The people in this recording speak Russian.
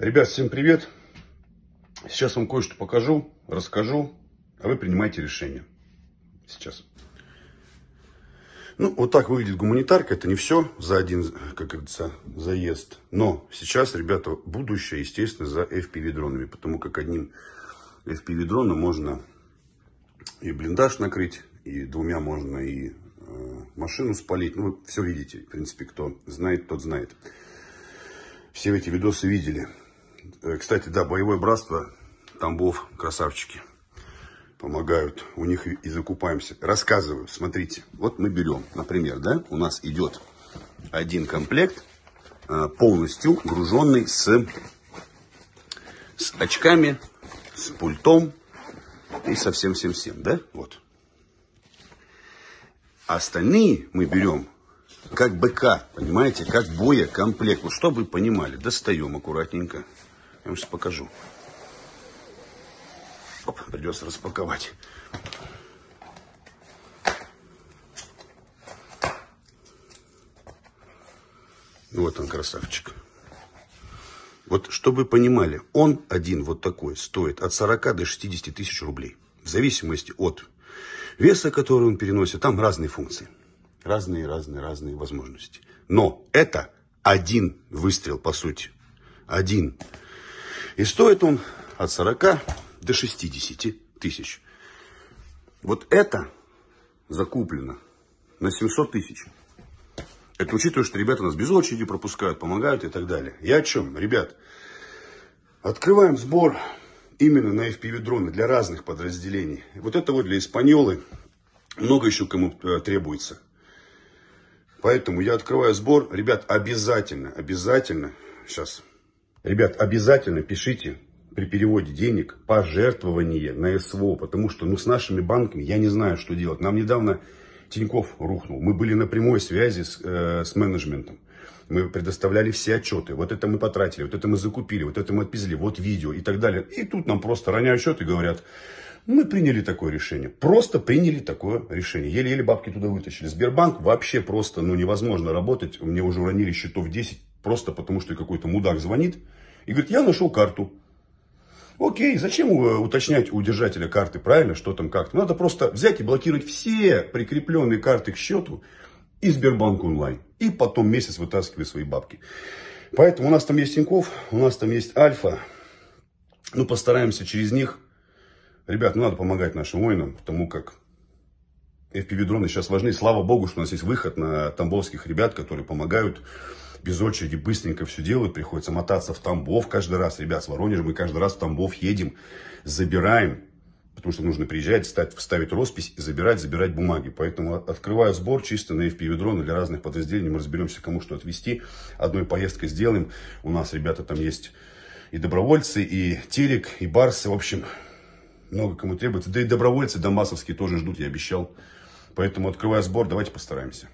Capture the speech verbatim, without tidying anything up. Ребят, всем привет. Сейчас вам кое-что покажу, расскажу, а вы принимайте решение. Сейчас. Ну, вот так выглядит гуманитарка. Это не все за один, как говорится, заезд. Но сейчас, ребята, будущее, естественно, за эф пи ви-дронами. Потому как одним эф пи ви-дроном можно и блиндаж накрыть, и двумя можно и э, машину спалить. Ну, вы все видите. В принципе, кто знает, тот знает. Все эти видосы видели. Э, кстати, да, боевое братство Тамбов, красавчики. Помогают, у них и закупаемся. Рассказываю, смотрите. Вот мы берем, например, да, у нас идет один комплект, полностью груженный с, с очками, с пультом и со всем-всем-всем, да, вот. Остальные мы берем как БК, понимаете, как боекомплект. Вот, чтобы вы понимали, достаем аккуратненько. Я вам сейчас покажу. Оп, придется распаковать. Вот он, красавчик. Вот, чтобы вы понимали, он один вот такой стоит от сорока до шестидесяти тысяч рублей. В зависимости от веса, который он переносит. Там разные функции. Разные, разные, разные возможности. Но это один выстрел, по сути. Один. И стоит он от сорока до шестидесяти тысяч. Вот это закуплено на семьсот тысяч. Это учитывая, что ребята нас без очереди пропускают, помогают и так далее. Я о чем? Ребят, открываем сбор именно на эф пи ви-дроны для разных подразделений. Вот это вот для испаньолы. Много еще кому требуется. Поэтому я открываю сбор. Ребят, обязательно, обязательно, сейчас. Ребят, обязательно пишите при переводе денег пожертвование на эс вэ о, потому что, ну, с нашими банками я не знаю, что делать. Нам недавно Тинькофф рухнул. Мы были на прямой связи с, э, с менеджментом. Мы предоставляли все отчеты. Вот это мы потратили, вот это мы закупили, вот это мы отвезли, вот видео и так далее. И тут нам просто роняют счет и говорят, мы приняли такое решение. Просто приняли такое решение. Еле-еле бабки туда вытащили. Сбербанк вообще просто, ну, невозможно работать. Мне уже уронили счетов десять, просто потому что какой-то мудак звонит и говорит, я нашел карту. Окей, зачем уточнять у держателя карты, правильно, что там, как-то. Надо просто взять и блокировать все прикрепленные карты к счету и Сбербанк онлайн. И потом месяц вытаскивать свои бабки. Поэтому у нас там есть Тинькофф, у нас там есть Альфа. Ну, постараемся через них. Ребят, ну, надо помогать нашим воинам, потому как эф пи ви-дроны сейчас важны. Слава богу, что у нас есть выход на тамбовских ребят, которые помогают. Без очереди быстренько все делают. Приходится мотаться в Тамбов каждый раз. Ребят, с Воронежа мы каждый раз в Тамбов едем. Забираем. Потому что нужно приезжать, вставить, вставить роспись и забирать, забирать бумаги. Поэтому открываю сбор чисто на эф пи ви-дроны для разных подразделений. Мы разберемся, кому что отвезти. Одной поездкой сделаем. У нас, ребята, там есть и добровольцы, и телек, и барсы. В общем, много кому требуется. Да и добровольцы донбассовские тоже ждут, я обещал. Поэтому открываю сбор. Давайте постараемся.